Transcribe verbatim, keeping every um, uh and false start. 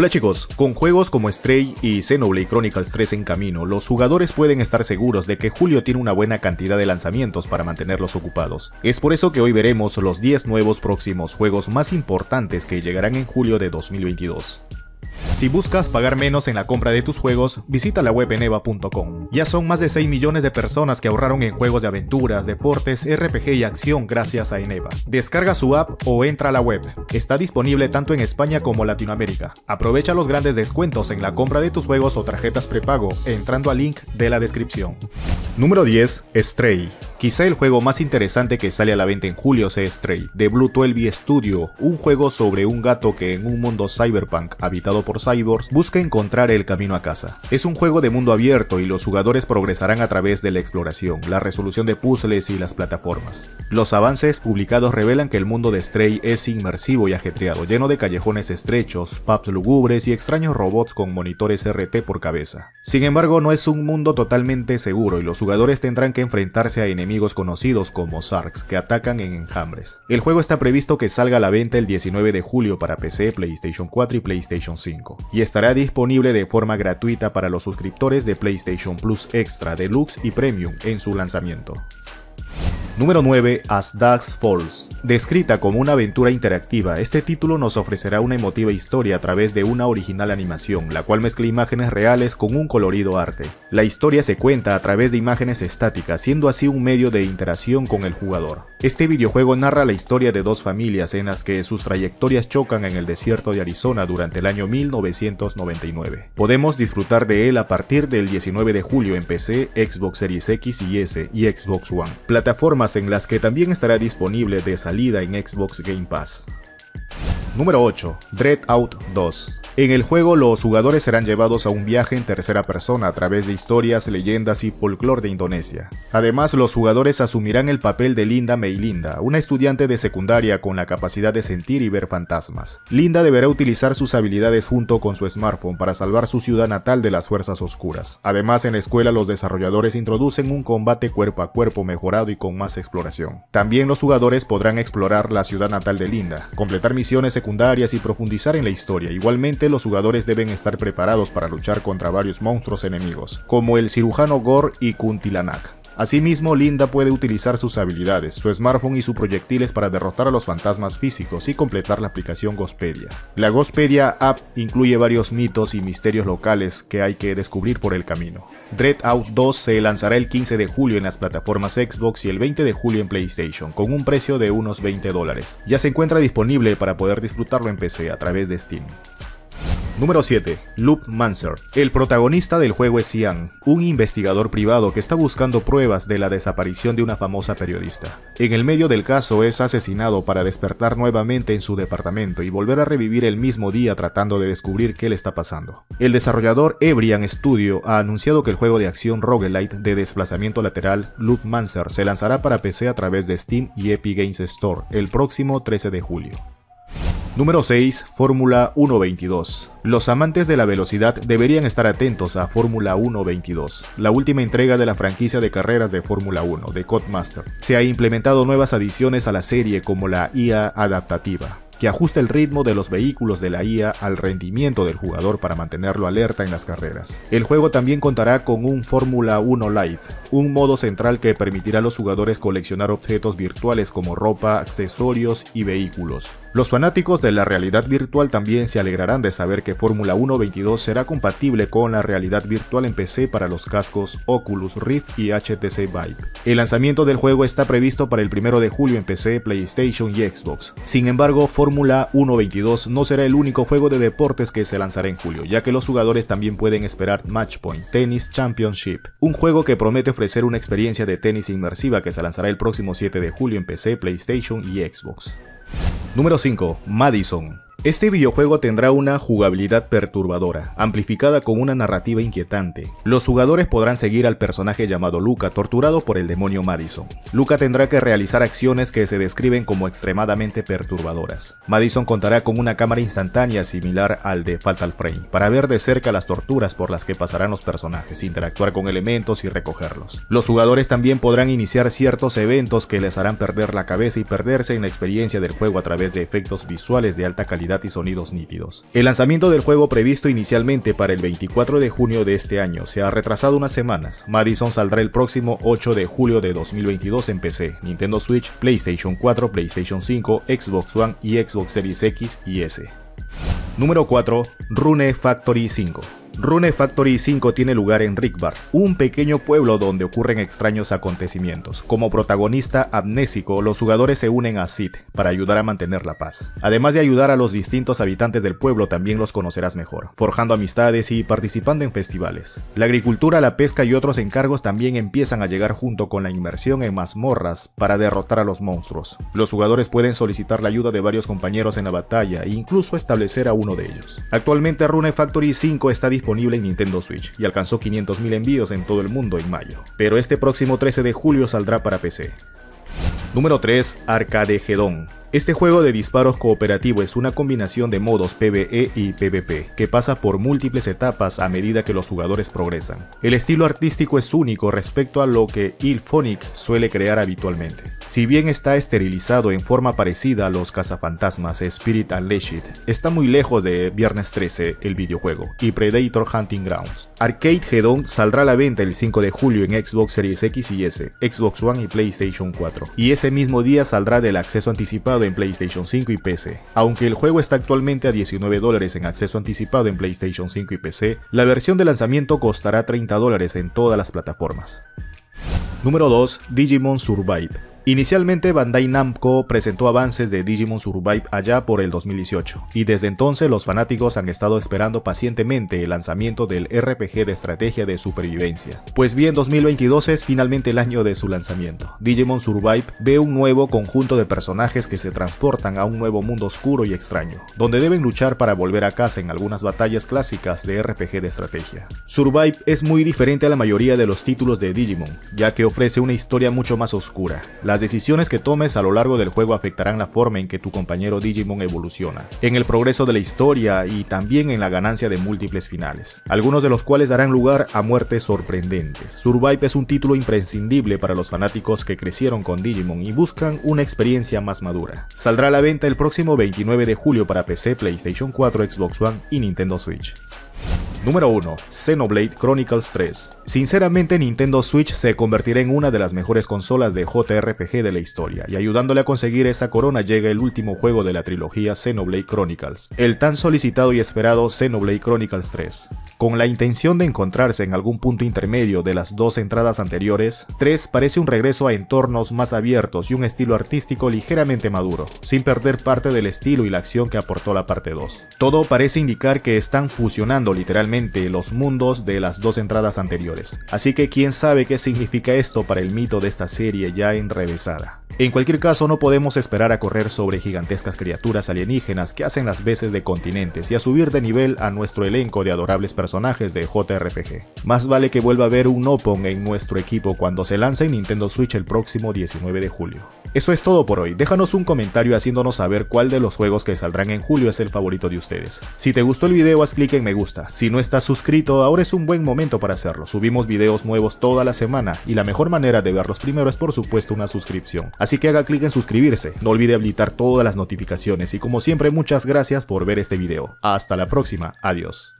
Hola chicos, con juegos como Stray y Xenoblade Chronicles tres en camino, los jugadores pueden estar seguros de que julio tiene una buena cantidad de lanzamientos para mantenerlos ocupados. Es por eso que hoy veremos los diez nuevos próximos juegos más importantes que llegarán en julio de dos mil veintidós. Si buscas pagar menos en la compra de tus juegos, visita la web eneba punto com. Ya son más de seis millones de personas que ahorraron en juegos de aventuras, deportes, R P G y acción gracias a Eneba. Descarga su app o entra a la web. Está disponible tanto en España como Latinoamérica. Aprovecha los grandes descuentos en la compra de tus juegos o tarjetas prepago entrando al link de la descripción. Número diez. Stray. Quizá el juego más interesante que sale a la venta en julio sea Stray, de BlueTwelve Studio, un juego sobre un gato que en un mundo cyberpunk habitado por cyborgs busca encontrar el camino a casa. Es un juego de mundo abierto y los jugadores progresarán a través de la exploración, la resolución de puzzles y las plataformas. Los avances publicados revelan que el mundo de Stray es inmersivo y ajetreado, lleno de callejones estrechos, pubs lugubres y extraños robots con monitores R T por cabeza. Sin embargo, no es un mundo totalmente seguro y los jugadores tendrán que enfrentarse a enemigos enemigos conocidos como Zarks que atacan en enjambres. El juego está previsto que salga a la venta el diecinueve de julio para P C, PlayStation cuatro y PlayStation cinco, y estará disponible de forma gratuita para los suscriptores de PlayStation Plus Extra, Deluxe y Premium en su lanzamiento. Número nueve. As Dusk Falls. Descrita como una aventura interactiva, este título nos ofrecerá una emotiva historia a través de una original animación, la cual mezcla imágenes reales con un colorido arte. La historia se cuenta a través de imágenes estáticas, siendo así un medio de interacción con el jugador. Este videojuego narra la historia de dos familias en las que sus trayectorias chocan en el desierto de Arizona durante el año mil novecientos noventa y nueve. Podemos disfrutar de él a partir del diecinueve de julio en P C, Xbox Series X y S y Xbox One, plataformas en las que también estará disponible de salida en Xbox Game Pass. Número ocho. Dread Out dos. En el juego, los jugadores serán llevados a un viaje en tercera persona a través de historias, leyendas y folclore de Indonesia. Además, los jugadores asumirán el papel de Linda Meilinda, una estudiante de secundaria con la capacidad de sentir y ver fantasmas. Linda deberá utilizar sus habilidades junto con su smartphone para salvar su ciudad natal de las fuerzas oscuras. Además, en la escuela los desarrolladores introducen un combate cuerpo a cuerpo mejorado y con más exploración. También los jugadores podrán explorar la ciudad natal de Linda, completar misiones secundarias y profundizar en la historia. Igualmente, los jugadores deben estar preparados para luchar contra varios monstruos enemigos, como el cirujano Gore y Kuntilanak. Asimismo, Linda puede utilizar sus habilidades, su smartphone y sus proyectiles para derrotar a los fantasmas físicos y completar la aplicación Ghostpedia. La Ghostpedia app incluye varios mitos y misterios locales que hay que descubrir por el camino. Dread Out dos se lanzará el quince de julio en las plataformas Xbox y el veinte de julio en PlayStation, con un precio de unos veinte dólares. Ya se encuentra disponible para poder disfrutarlo en P C a través de Steam. Número siete. Loopmancer. El protagonista del juego es Siang, un investigador privado que está buscando pruebas de la desaparición de una famosa periodista. En el medio del caso es asesinado para despertar nuevamente en su departamento y volver a revivir el mismo día tratando de descubrir qué le está pasando. El desarrollador Evrian Studio ha anunciado que el juego de acción roguelite de desplazamiento lateral Loopmancer se lanzará para P C a través de Steam y Epic Games Store el próximo trece de julio. Número seis. Fórmula uno veintidós. Los amantes de la velocidad deberían estar atentos a Fórmula uno veintidós, la última entrega de la franquicia de carreras de Fórmula uno de Codemaster. Se han implementado nuevas adiciones a la serie como la I A adaptativa, que ajusta el ritmo de los vehículos de la I A al rendimiento del jugador para mantenerlo alerta en las carreras. El juego también contará con un Fórmula uno Live, un modo central que permitirá a los jugadores coleccionar objetos virtuales como ropa, accesorios y vehículos. Los fanáticos de la realidad virtual también se alegrarán de saber que Fórmula uno veintidós será compatible con la realidad virtual en P C para los cascos Oculus Rift y H T C Vive. El lanzamiento del juego está previsto para el primero de julio en P C, PlayStation y Xbox. Sin embargo, Fórmula uno veintidós no será el único juego de deportes que se lanzará en julio, ya que los jugadores también pueden esperar Matchpoint Tennis Championship, un juego que promete ofrecer una experiencia de tenis inmersiva que se lanzará el próximo siete de julio en P C, PlayStation y Xbox. Número cinco. MADiSON. Este videojuego tendrá una jugabilidad perturbadora, amplificada con una narrativa inquietante. Los jugadores podrán seguir al personaje llamado Luca, torturado por el demonio MADiSON. Luca tendrá que realizar acciones que se describen como extremadamente perturbadoras. MADiSON contará con una cámara instantánea similar al de Fatal Frame, para ver de cerca las torturas por las que pasarán los personajes, interactuar con elementos y recogerlos. Los jugadores también podrán iniciar ciertos eventos que les harán perder la cabeza y perderse en la experiencia del juego a través de efectos visuales de alta calidad luminosidad y sonidos nítidos. El lanzamiento del juego, previsto inicialmente para el veinticuatro de junio de este año, se ha retrasado unas semanas. MADiSON saldrá el próximo ocho de julio de dos mil veintidós en P C, Nintendo Switch, PlayStation cuatro, PlayStation cinco, Xbox One y Xbox Series X y S. Número cuatro. Rune Factory cinco. Rune Factory cinco tiene lugar en Rickbar, un pequeño pueblo donde ocurren extraños acontecimientos. Como protagonista amnésico, los jugadores se unen a Sid para ayudar a mantener la paz. Además de ayudar a los distintos habitantes del pueblo, también los conocerás mejor, forjando amistades y participando en festivales. La agricultura, la pesca y otros encargos también empiezan a llegar junto con la inmersión en mazmorras para derrotar a los monstruos. Los jugadores pueden solicitar la ayuda de varios compañeros en la batalla e incluso establecer a uno de ellos. Actualmente Rune Factory cinco está disponible disponible en Nintendo Switch y alcanzó quinientos mil envíos en todo el mundo en mayo, pero este próximo trece de julio saldrá para P C. Número tres. Arcadegeddon. Este juego de disparos cooperativo es una combinación de modos PvE y PvP, que pasa por múltiples etapas a medida que los jugadores progresan. El estilo artístico es único respecto a lo que Illfonic suele crear habitualmente. Si bien está esterilizado en forma parecida a los cazafantasmas Spirit Unleashed, está muy lejos de Viernes trece, el videojuego, y Predator Hunting Grounds. Arcadegeddon saldrá a la venta el cinco de julio en Xbox Series X y S, Xbox One y PlayStation cuatro, y ese mismo día saldrá del acceso anticipado en PlayStation cinco y P C. Aunque el juego está actualmente a diecinueve dólares en acceso anticipado en PlayStation cinco y P C, la versión de lanzamiento costará treinta dólares en todas las plataformas. Número dos. Digimon Survive. Inicialmente Bandai Namco presentó avances de Digimon Survive allá por el dos mil dieciocho, y desde entonces los fanáticos han estado esperando pacientemente el lanzamiento del R P G de estrategia de supervivencia. Pues bien, dos mil veintidós es finalmente el año de su lanzamiento. Digimon Survive ve un nuevo conjunto de personajes que se transportan a un nuevo mundo oscuro y extraño, donde deben luchar para volver a casa en algunas batallas clásicas de R P G de estrategia. Survive es muy diferente a la mayoría de los títulos de Digimon, ya que ofrece una historia mucho más oscura. La Las decisiones que tomes a lo largo del juego afectarán la forma en que tu compañero Digimon evoluciona, en el progreso de la historia y también en la ganancia de múltiples finales, algunos de los cuales darán lugar a muertes sorprendentes. Survive es un título imprescindible para los fanáticos que crecieron con Digimon y buscan una experiencia más madura. Saldrá a la venta el próximo veintinueve de julio para P C, PlayStation cuatro, Xbox One y Nintendo Switch. Número uno. Xenoblade Chronicles tres. Sinceramente, Nintendo Switch se convertirá en una de las mejores consolas de J R P G de la historia, y ayudándole a conseguir esa corona llega el último juego de la trilogía Xenoblade Chronicles, el tan solicitado y esperado Xenoblade Chronicles tres. Con la intención de encontrarse en algún punto intermedio de las dos entradas anteriores, tres parece un regreso a entornos más abiertos y un estilo artístico ligeramente maduro, sin perder parte del estilo y la acción que aportó la parte dos. Todo parece indicar que están fusionando literalmente los mundos de las dos entradas anteriores, así que quién sabe qué significa esto para el mito de esta serie ya enrevesada. En cualquier caso, no podemos esperar a correr sobre gigantescas criaturas alienígenas que hacen las veces de continentes y a subir de nivel a nuestro elenco de adorables personajes de J R P G. Más vale que vuelva a haber un Nopon en nuestro equipo cuando se lance en Nintendo Switch el próximo diecinueve de julio. Eso es todo por hoy. Déjanos un comentario haciéndonos saber cuál de los juegos que saldrán en julio es el favorito de ustedes. Si te gustó el video, haz clic en me gusta. Si no estás suscrito, ahora es un buen momento para hacerlo. Subimos videos nuevos toda la semana y la mejor manera de verlos primero es por supuesto una suscripción. Así que haga clic en suscribirse, no olvide habilitar todas las notificaciones y como siempre muchas gracias por ver este video. Hasta la próxima, adiós.